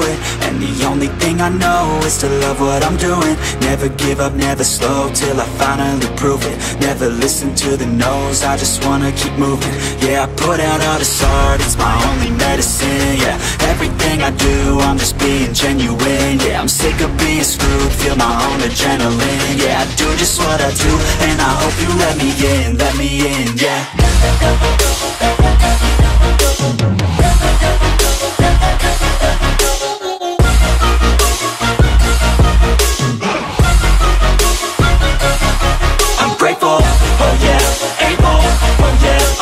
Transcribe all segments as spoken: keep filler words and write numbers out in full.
it. And the only thing I know is to love what I'm doing. Never give up, never slow, till I finally prove it. Never listen to the no's, I just wanna keep moving. Yeah, I put out all this art, it's my only medicine. Yeah, everything I do, I'm just being genuine. Yeah, I'm sick of being screwed, feel my own adrenaline. Yeah, I do just what I do, and I hope you let me in, let me in, yeah.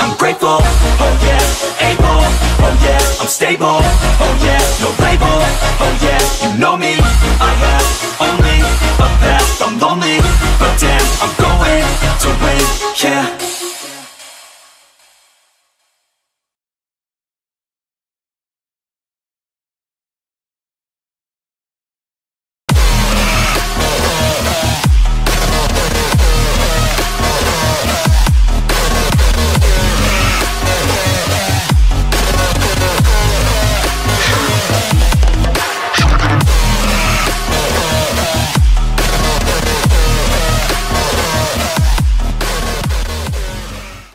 I'm grateful, oh yeah, able, oh yeah, I'm stable, oh yeah, no label, oh yeah, you know me. I have only a path, I'm lonely, but damn, I'm going to win, yeah.